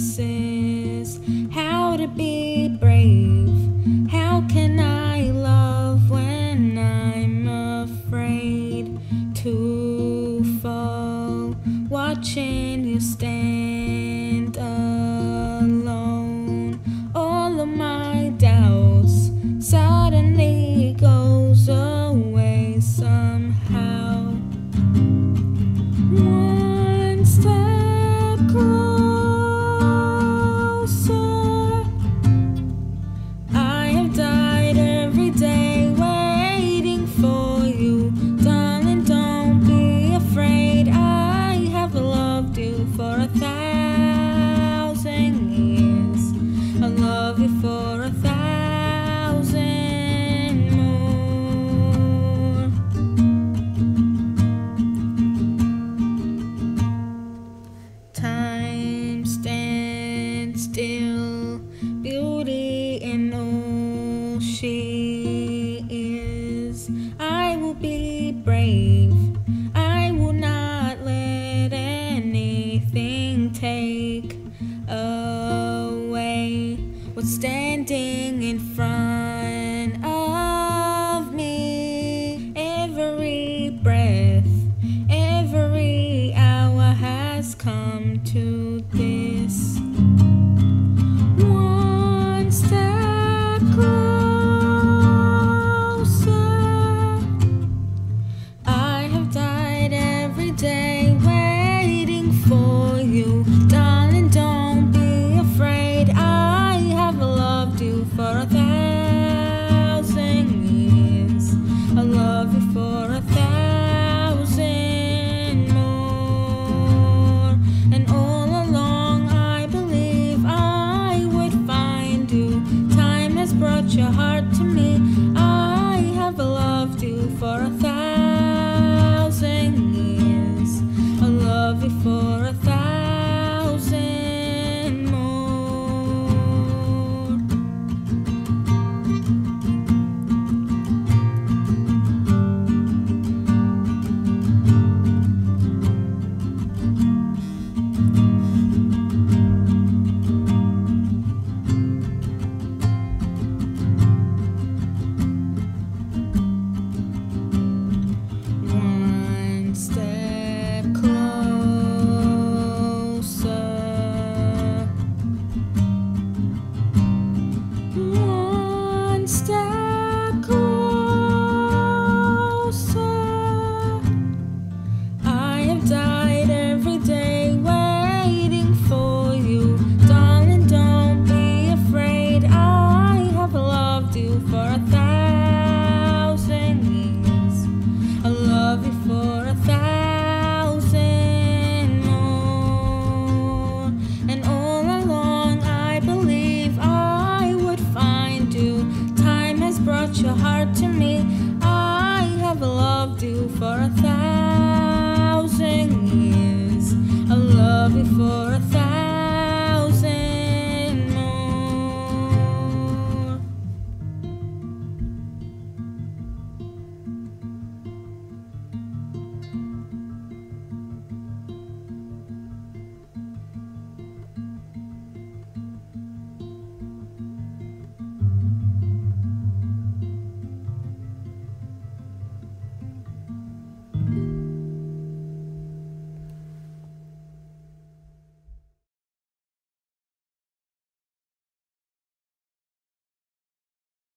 choices, how to be brave, how can I love when I'm afraid to fall, watching you stand alone, all of my doubts suddenly goes away somehow. One step closer, for 1,000 years, I'll love you for 1,000 more. Time stands still, beauty in all she is. I will be brave, I will not let take away what's standing in front of me. Every breath, every hour has come to this.